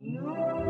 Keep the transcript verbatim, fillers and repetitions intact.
No.